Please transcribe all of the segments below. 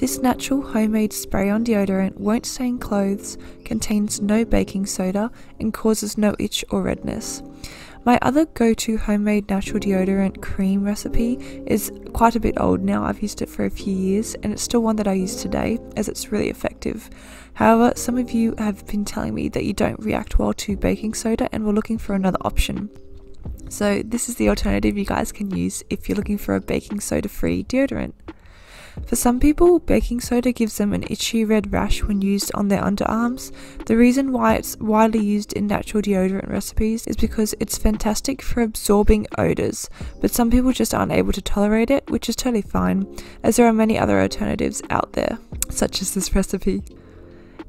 This natural homemade spray-on deodorant won't stain clothes, contains no baking soda, and causes no itch or redness. My other go-to homemade natural deodorant cream recipe is quite a bit old now. I've used it for a few years and it's still one that I use today as it's really effective. However, some of you have been telling me that you don't react well to baking soda and we're looking for another option. So this is the alternative you guys can use if you're looking for a baking soda-free deodorant. For some people, baking soda gives them an itchy red rash when used on their underarms. The reason why it's widely used in natural deodorant recipes is because it's fantastic for absorbing odours, but some people just aren't able to tolerate it, which is totally fine, as there are many other alternatives out there, such as this recipe.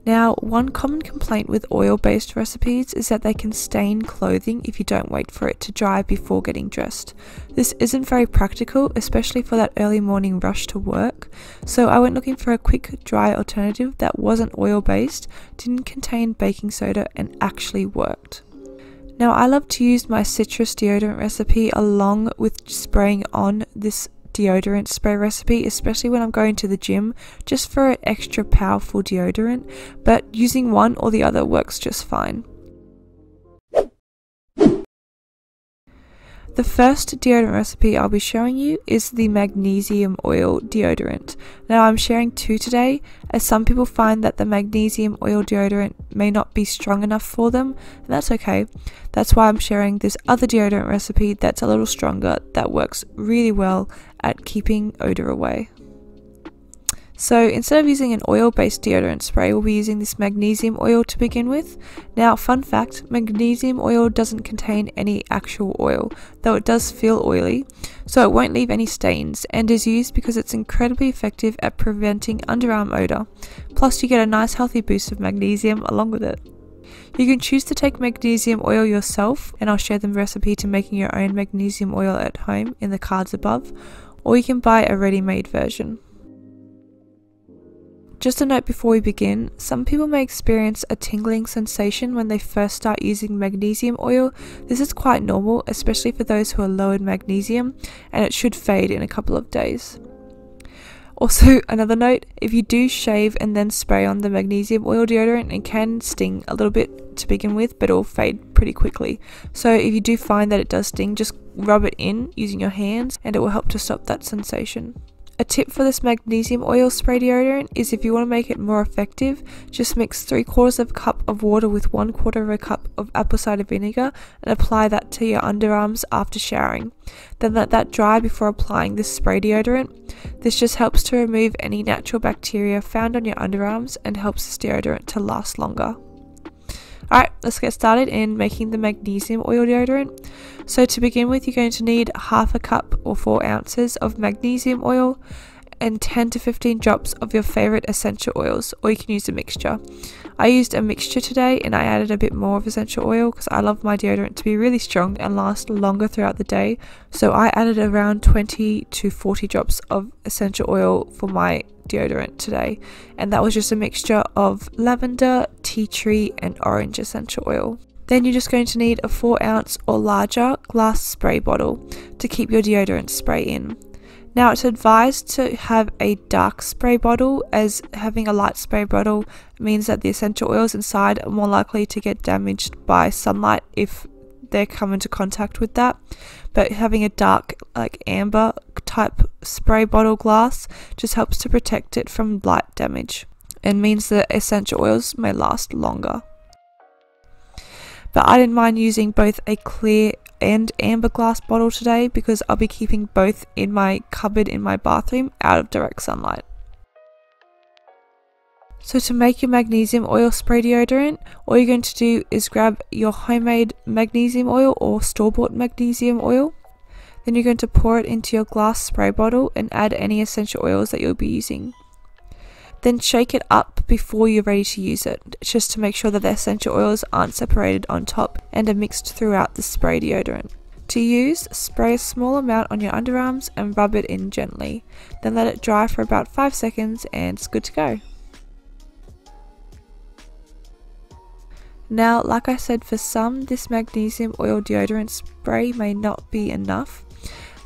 Now, one common complaint with oil-based recipes is that they can stain clothing if you don't wait for it to dry before getting dressed. This isn't very practical, especially for that early morning rush to work, so I went looking for a quick, dry alternative that wasn't oil-based, didn't contain baking soda, and actually worked. Now, I love to use my citrus deodorant recipe along with spraying on this deodorant spray recipe, especially when I'm going to the gym, just for an extra powerful deodorant, but using one or the other works just fine. The first deodorant recipe I'll be showing you is the magnesium oil deodorant. Now I'm sharing two today, as some people find that the magnesium oil deodorant may not be strong enough for them, and that's okay. That's why I'm sharing this other deodorant recipe that's a little stronger, that works really well at keeping odor away. So instead of using an oil-based deodorant spray, we'll be using this magnesium oil to begin with. Now, fun fact, magnesium oil doesn't contain any actual oil, though it does feel oily, so it won't leave any stains, and is used because it's incredibly effective at preventing underarm odor. Plus, you get a nice healthy boost of magnesium along with it. You can choose to take magnesium oil yourself, and I'll share the recipe to making your own magnesium oil at home in the cards above, or you can buy a ready-made version. Just a note before we begin, some people may experience a tingling sensation when they first start using magnesium oil. This is quite normal, especially for those who are low in magnesium, and it should fade in a couple of days. Also, another note, if you do shave and then spray on the magnesium oil deodorant, it can sting a little bit to begin with, but it'll fade pretty quickly. So if you do find that it does sting, just rub it in using your hands and it will help to stop that sensation. A tip for this magnesium oil spray deodorant is if you want to make it more effective, just mix 3/4 of a cup of water with 1/4 of a cup of apple cider vinegar and apply that to your underarms after showering. Then let that dry before applying this spray deodorant. This just helps to remove any natural bacteria found on your underarms and helps this deodorant to last longer. Alright, let's get started in making the magnesium oil deodorant. So to begin with, you're going to need 1/2 cup or 4 ounces of magnesium oil and 10 to 15 drops of your favourite essential oils, or you can use a mixture. I used a mixture today and I added a bit more of essential oil because I love my deodorant to be really strong and last longer throughout the day. So I added around 20 to 40 drops of essential oil for my deodorant today, and that was just a mixture of lavender, tea tree and orange essential oil. Then you're just going to need a 4 ounce or larger glass spray bottle to keep your deodorant spray in. Now, it's advised to have a dark spray bottle, as having a light spray bottle means that the essential oils inside are more likely to get damaged by sunlight if they come into contact with that. But having a dark, like amber type spray bottle glass just helps to protect it from light damage and means that essential oils may last longer. But I didn't mind using both a clear and amber glass bottle today because I'll be keeping both in my cupboard in my bathroom out of direct sunlight. So to make your magnesium oil spray deodorant, all you're going to do is grab your homemade magnesium oil or store-bought magnesium oil. Then you're going to pour it into your glass spray bottle and add any essential oils that you'll be using. Then shake it up before you're ready to use it, just to make sure that the essential oils aren't separated on top and are mixed throughout the spray deodorant. To use, spray a small amount on your underarms and rub it in gently. Then let it dry for about 5 seconds and it's good to go. Now, like I said, for some, this magnesium oil deodorant spray may not be enough.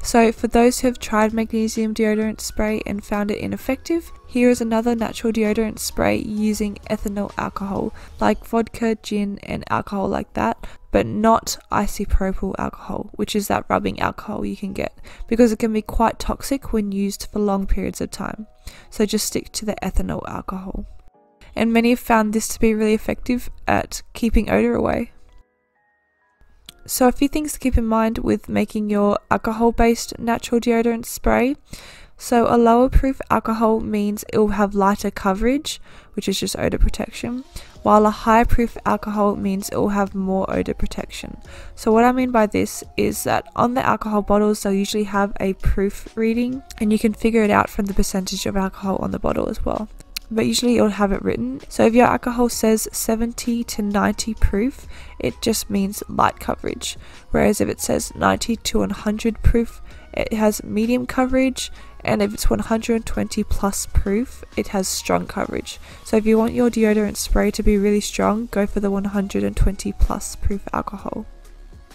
So for those who have tried magnesium deodorant spray and found it ineffective, here is another natural deodorant spray using ethanol alcohol, like vodka, gin and alcohol like that, but not isopropyl alcohol, which is that rubbing alcohol you can get, because it can be quite toxic when used for long periods of time. So just stick to the ethanol alcohol. And many have found this to be really effective at keeping odour away. So a few things to keep in mind with making your alcohol-based natural deodorant spray. So a lower proof alcohol means it will have lighter coverage, which is just odour protection, while a higher proof alcohol means it will have more odour protection. So what I mean by this is that on the alcohol bottles they'll usually have a proof reading, and you can figure it out from the percentage of alcohol on the bottle as well. But usually it'll have it written. So if your alcohol says 70 to 90 proof, it just means light coverage. Whereas if it says 90 to 100 proof, it has medium coverage. And if it's 120 plus proof, it has strong coverage. So if you want your deodorant spray to be really strong, go for the 120 plus proof alcohol.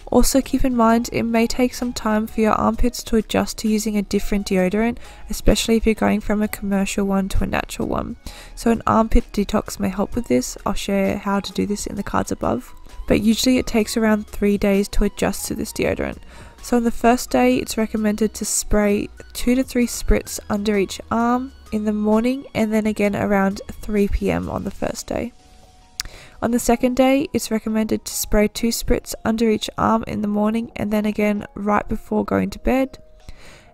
Also keep in mind, it may take some time for your armpits to adjust to using a different deodorant, especially if you're going from a commercial one to a natural one. So an armpit detox may help with this. I'll share how to do this in the cards above. But usually it takes around 3 days to adjust to this deodorant. So on the first day, it's recommended to spray 2 to 3 spritz under each arm in the morning, and then again around 3 p.m. on the first day. On the second day, it's recommended to spray 2 spritz under each arm in the morning and then again right before going to bed.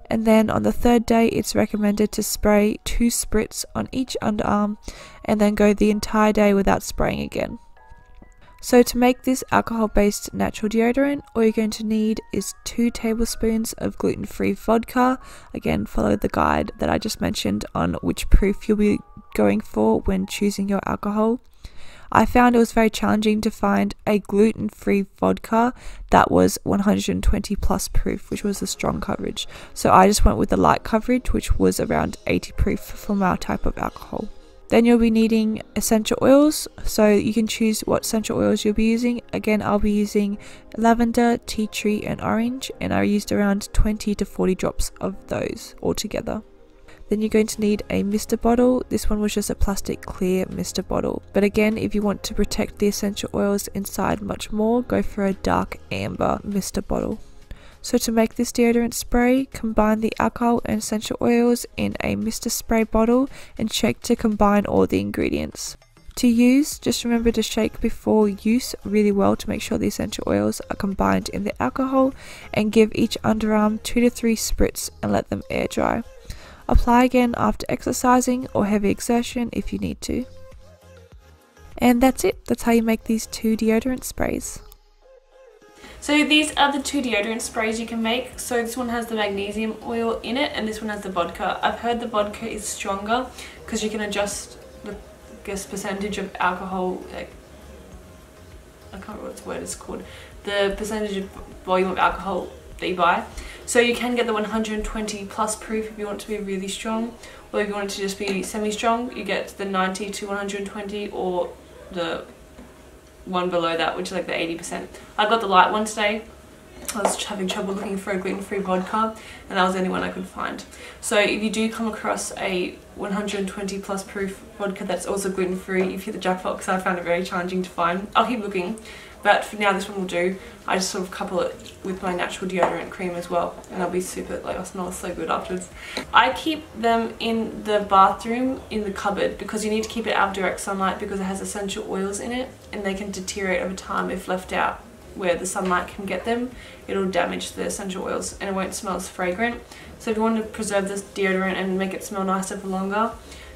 And then on the third day, it's recommended to spray 2 spritz on each underarm and then go the entire day without spraying again. So to make this alcohol-based natural deodorant, all you're going to need is 2 tablespoons of gluten-free vodka. Again, follow the guide that I just mentioned on which proof you'll be going for when choosing your alcohol. I found it was very challenging to find a gluten-free vodka that was 120 plus proof, which was the strong coverage. So I just went with the light coverage, which was around 80 proof for my type of alcohol. Then you'll be needing essential oils, so you can choose what essential oils you'll be using. Again, I'll be using lavender, tea tree and orange, and I used around 20 to 40 drops of those altogether. Then you're going to need a mister bottle. This one was just a plastic clear mister bottle. But again, if you want to protect the essential oils inside much more, go for a dark amber mister bottle. So to make this deodorant spray, combine the alcohol and essential oils in a mister spray bottle and shake to combine all the ingredients. To use, just remember to shake before use really well to make sure the essential oils are combined in the alcohol, and give each underarm 2 to 3 spritz and let them air dry. Apply again after exercising or heavy exertion if you need to. And that's it. That's how you make these 2 deodorant sprays. So these are the 2 deodorant sprays you can make. So this one has the magnesium oil in it, and this one has the vodka. I've heard the vodka is stronger because you can adjust the percentage of alcohol. Like, I can't remember what word it's called. The percentage of volume of alcohol that you buy. So you can get the 120 plus proof if you want to be really strong, or if you want it to just be semi-strong, you get the 90 to 120 or the one below that, which is like the 80%. I got the light one today. I was having trouble looking for a gluten-free vodka, and that was the only one I could find. So if you do come across a 120 plus proof vodka that's also gluten-free, you've hit the jackpot, because I found it very challenging to find. I'll keep looking, but for now this one will do. I just sort of couple it with my natural deodorant cream as well, and I'll be super, like, I'll smell so good afterwards. I keep them in the bathroom in the cupboard, because you need to keep it out of direct sunlight, because it has essential oils in it and they can deteriorate over time if left out where the sunlight can get them. It'll damage the essential oils and it won't smell as fragrant. So if you want to preserve this deodorant and make it smell nicer for longer,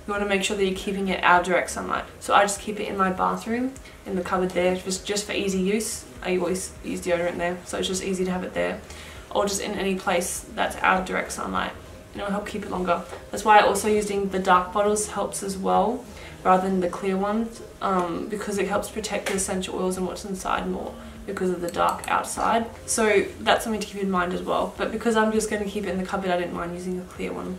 you want to make sure that you're keeping it out of direct sunlight. So I just keep it in my bathroom in the cupboard there, just for easy use. I always use deodorant there, so it's just easy to have it there, or just in any place that's out of direct sunlight, and it'll help keep it longer. That's why also using the dark bottles helps as well, rather than the clear ones, because it helps protect the essential oils and what's inside more, because of the dark outside. So that's something to keep in mind as well. But because I'm just going to keep it in the cupboard, I didn't mind using a clear one.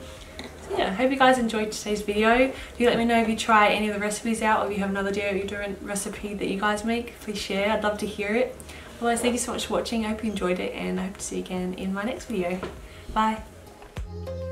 So yeah, I hope you guys enjoyed today's video. Do let me know if you try any of the recipes out, or if you have another deodorant recipe that you guys make, please share. I'd love to hear it. Otherwise, thank you so much for watching. I hope you enjoyed it, and I hope to see you again in my next video. Bye.